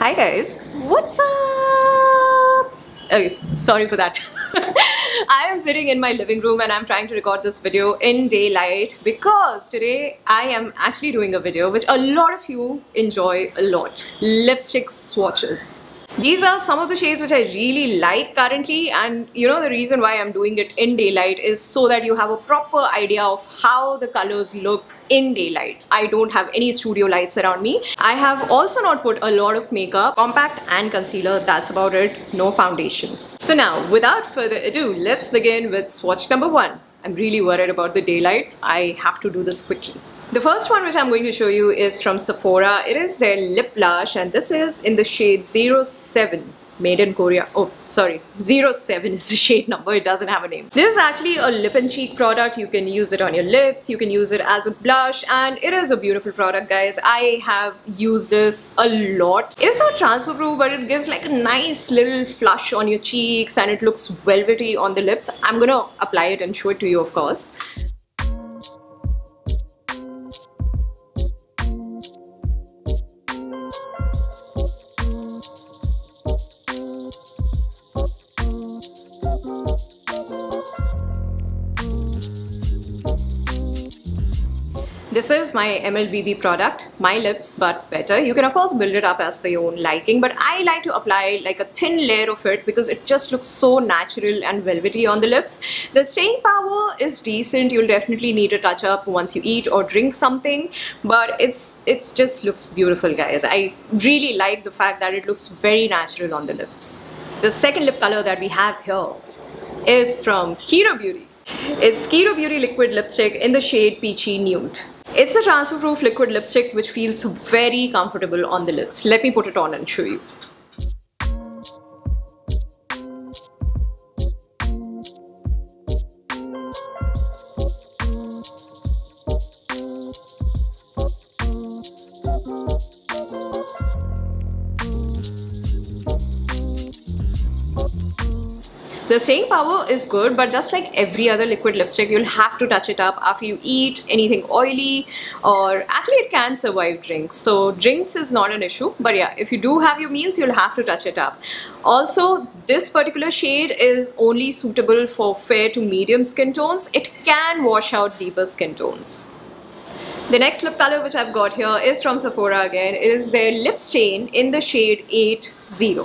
Hi guys, what's up? Okay, sorry for that. I am sitting in my living room and I'm trying to record this video in daylight because today I am actually doing a video which a lot of you enjoy a lot. Lipstick swatches. These are some of the shades which I really like currently, and you know the reason why I'm doing it in daylight is so that you have a proper idea of how the colors look in daylight. I don't have any studio lights around me. I have also not put a lot of makeup, compact and concealer, that's about it, no foundation. So now without further ado, let's begin with swatch number one. I'm really worried about the daylight. I have to do this quickly. The first one which I'm going to show you is from Sephora. It is their lip blush and this is in the shade 07. Made in Korea. Oh, sorry. 07 is the shade number. It doesn't have a name. This is actually a lip and cheek product. You can use it on your lips. You can use it as a blush. And it is a beautiful product, guys. I have used this a lot. It is not transfer proof, but it gives like a nice little flush on your cheeks and it looks velvety on the lips. I'm going to apply it and show it to you, of course. This is my MLBB product, My Lips But Better. You can of course build it up as per your own liking, but I like to apply like a thin layer of it because it just looks so natural and velvety on the lips. The staying power is decent. You'll definitely need a touch up once you eat or drink something, but it just looks beautiful, guys. I really like the fact that it looks very natural on the lips. The second lip color that we have here is from Kira Beauty. It's Kira Beauty Liquid Lipstick in the shade Peachy Nude. It's a transfer proof liquid lipstick which feels very comfortable on the lips. Let me put it on and show you. The staying power is good, but just like every other liquid lipstick, you'll have to touch it up after you eat anything oily, or actually it can survive drinks. So drinks is not an issue, but yeah, if you do have your meals, you'll have to touch it up. Also, this particular shade is only suitable for fair to medium skin tones. It can wash out deeper skin tones. The next lip color which I've got here is from Sephora again. It is their Lip Stain in the shade 80.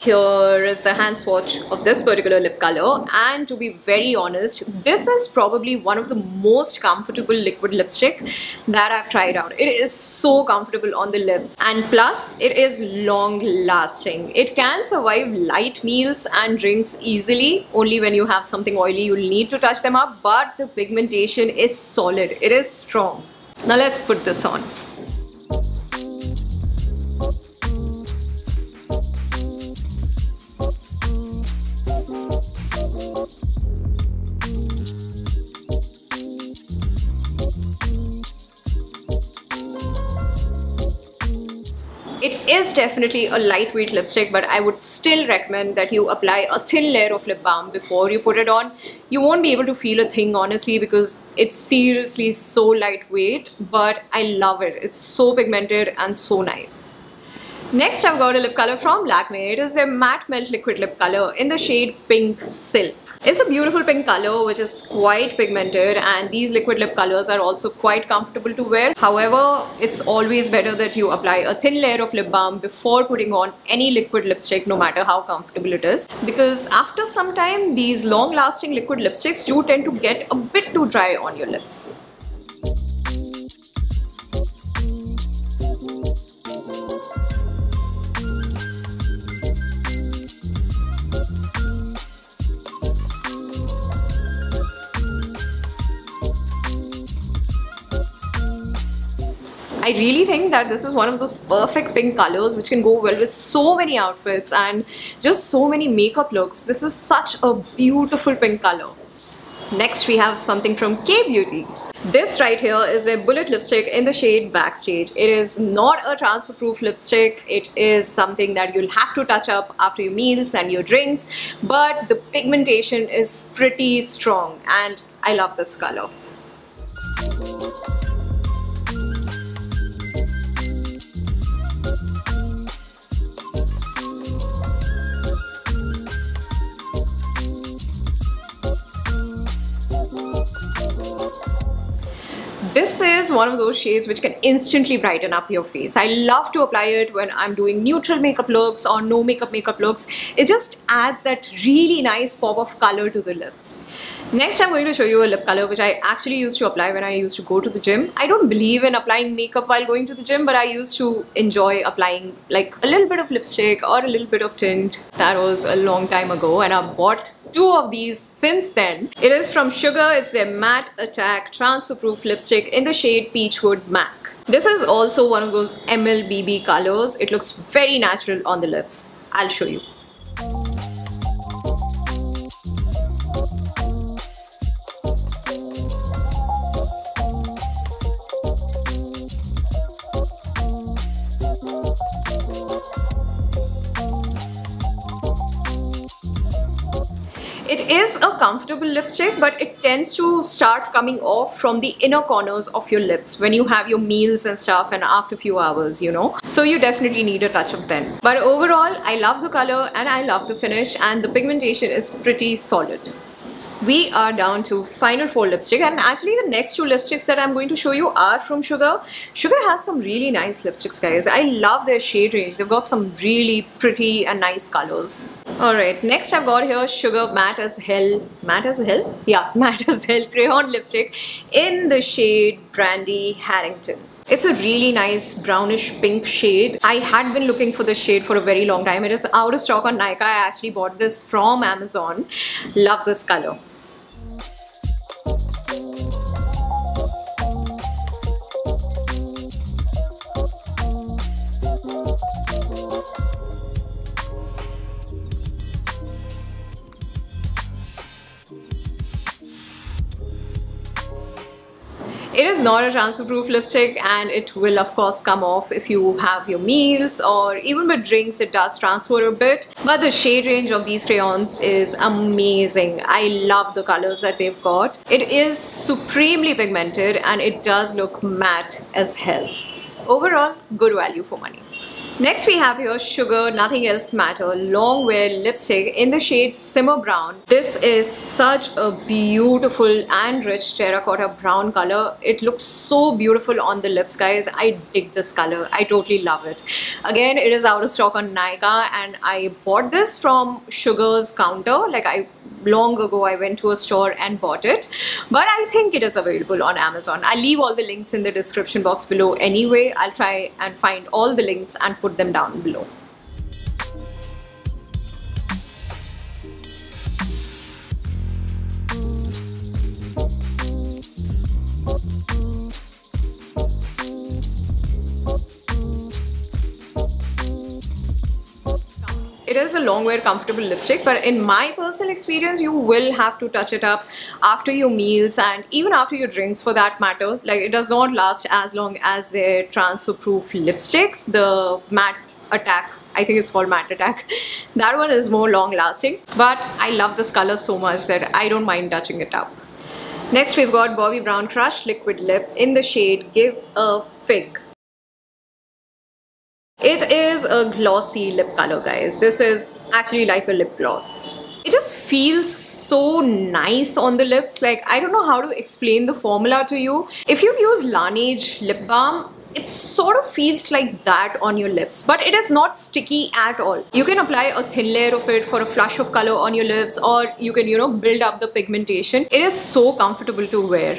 Here is the hand swatch of this particular lip color, and to be very honest, this is probably one of the most comfortable liquid lipstick that I've tried out. It is so comfortable on the lips, and plus it is long lasting. It can survive light meals and drinks easily. Only when you have something oily you'll need to touch them up, but the pigmentation is solid. It is strong. Now let's put this on. It is definitely a lightweight lipstick, but I would still recommend that you apply a thin layer of lip balm before you put it on. You won't be able to feel a thing, honestly, because it's seriously so lightweight, but I love it. It's so pigmented and so nice. Next, I've got a lip color from Lakme. It is a matte melt liquid lip color in the shade Pink Silk. It's a beautiful pink color which is quite pigmented, and these liquid lip colors are also quite comfortable to wear. However, it's always better that you apply a thin layer of lip balm before putting on any liquid lipstick, no matter how comfortable it is, because after some time these long lasting liquid lipsticks do tend to get a bit too dry on your lips. I really think that this is one of those perfect pink colors which can go well with so many outfits and just so many makeup looks. This is such a beautiful pink color. Next, we have something from Kay Beauty. This right here is a bullet lipstick in the shade Backstage. It is not a transfer proof lipstick. It is something that you'll have to touch up after your meals and your drinks, but the pigmentation is pretty strong and I love this color. one of those shades which can instantly brighten up your face. I love to apply it when I'm doing neutral makeup looks or no makeup looks. It just adds that really nice pop of color to the lips. Next, I'm going to show you a lip color which I actually used to apply when I used to go to the gym. I don't believe in applying makeup while going to the gym, but I used to enjoy applying like a little bit of lipstick or a little bit of tint. That was a long time ago, and I bought two of these since then. It is from Sugar. It's their Matte Attack Transfer Proof Lipstick in the shade Peachwood MAC. This is also one of those MLBB colors. It looks very natural on the lips. I'll show you. It is a comfortable lipstick, but it tends to start coming off from the inner corners of your lips when you have your meals and stuff and after a few hours, you know. So you definitely need a touch up then. But overall, I love the color and I love the finish, and the pigmentation is pretty solid. We are down to final four lipsticks, and actually the next two lipsticks that I'm going to show you are from Sugar. Sugar has some really nice lipsticks, guys. I love their shade range. They've got some really pretty and nice colors. Alright, next I've got here Sugar Matte as Hell? Yeah, Matte as Hell Crayon Lipstick in the shade Brandy Harrington. It's a really nice brownish pink shade. I had been looking for this shade for a very long time. It is out of stock on Nykaa. I actually bought this from Amazon. Love this color. It is not a transfer proof lipstick, and it will of course come off if you have your meals, or even with drinks it does transfer a bit. But the shade range of these crayons is amazing. I love the colors that they've got. It is supremely pigmented and it does look matte as hell. Overall, good value for money. Next we have here Sugar Nothing Else Matter Long Wear Lipstick in the shade Simmer Brown. This is such a beautiful and rich terracotta brown color. It looks so beautiful on the lips, guys. I dig this color. I totally love it. Again, it is out of stock on Nykaa, and I bought this from Sugar's counter. Like, I long ago I went to a store and bought it, but I think it is available on Amazon. I'll leave all the links in the description box below anyway. I'll try and find all the links and put them down below. It is a long wear comfortable lipstick, but in my personal experience you will have to touch it up after your meals and even after your drinks for that matter. Like, it does not last as long as their transfer proof lipsticks. The Matte Attack, I think it's called Matte Attack, that one is more long lasting, but I love this color so much that I don't mind touching it up. Next we've got Bobbi Brown Crush Liquid Lip in the shade Give a Fig. It is a glossy lip color, guys. This is actually like a lip gloss. It just feels so nice on the lips. Like, I don't know how to explain the formula to you. If you've used Laneige lip balm, it sort of feels like that on your lips, but it is not sticky at all. You can apply a thin layer of it for a flush of color on your lips, or you can, you know, build up the pigmentation. It is so comfortable to wear.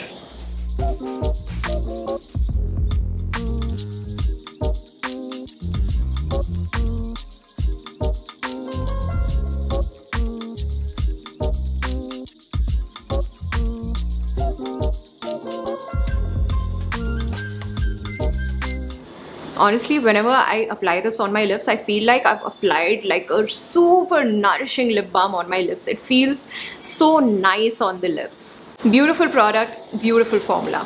Honestly, whenever I apply this on my lips, I feel like I've applied like a super nourishing lip balm on my lips. It feels so nice on the lips. Beautiful product, beautiful formula.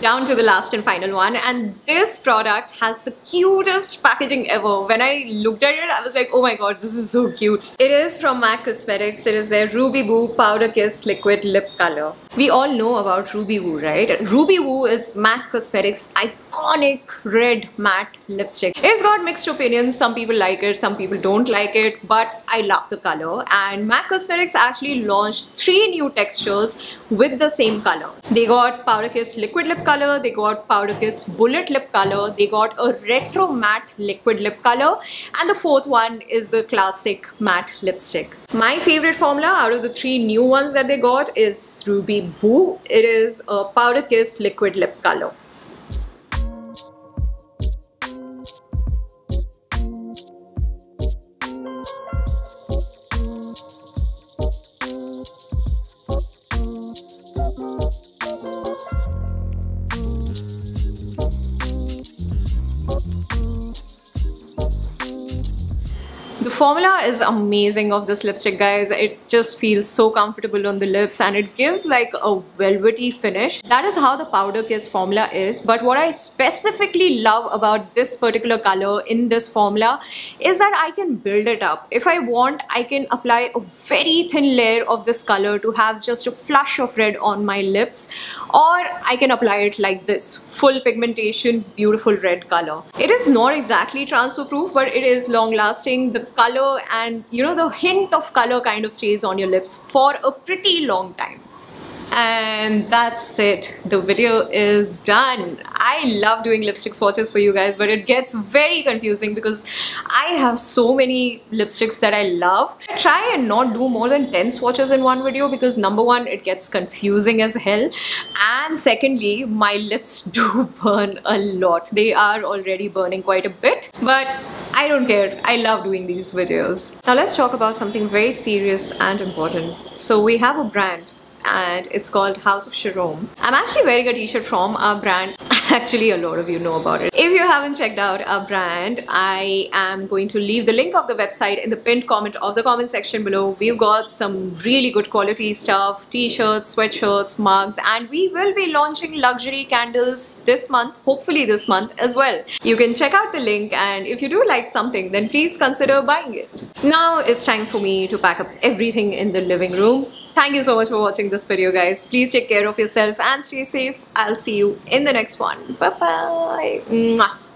Down to the last and final one, and this product has the cutest packaging ever. When I looked at it, I was like, oh my god, this is so cute. It is from MAC Cosmetics. It is their Ruby Woo Powder Kiss Liquid Lip Color. We all know about Ruby Woo, right? Ruby Woo is MAC Cosmetics' iconic red matte lipstick. It's got mixed opinions. Some people like it, some people don't like it, but I love the color. And MAC Cosmetics actually launched 3 new textures with the same color. They got Powder Kiss liquid lip color, they got Powder Kiss bullet lip color, they got a retro matte liquid lip color, and the 4th one is the classic matte lipstick. My favorite formula out of the 3 new ones that they got is Ruby Woo. It is a Powder Kiss liquid lip color. The formula is amazing of this lipstick, guys. It just feels so comfortable on the lips and it gives like a velvety finish. That is how the Powder Kiss formula is. But what I specifically love about this particular color in this formula is that I can build it up. If I want, I can apply a very thin layer of this color to have just a flush of red on my lips, or I can apply it like this, full pigmentation, beautiful red color. It is not exactly transfer proof, but it is long lasting. The color and the hint of color kind of stays on your lips for a pretty long time. And that's it. The video is done. I love doing lipstick swatches for you guys, but it gets very confusing because I have so many lipsticks that I love. I try and not do more than 10 swatches in one video because number 1, it gets confusing as hell. And secondly, my lips do burn a lot. They are already burning quite a bit, but I don't care. I love doing these videos. Now let's talk about something very serious and important. So we have a brand, and it's called House of Shirom. I'm actually wearing a t-shirt from our brand. Actually, a lot of you know about it. If you haven't checked out our brand, I am going to leave the link of the website in the pinned comment of the comment section below. We've got some really good quality stuff, t-shirts, sweatshirts, mugs, and we will be launching luxury candles this month, hopefully this month as well. You can check out the link, and if you do like something, then please consider buying it. Now it's time for me to pack up everything in the living room. Thank you so much for watching this video, guys. Please take care of yourself and stay safe. I'll see you in the next one. Bye-bye.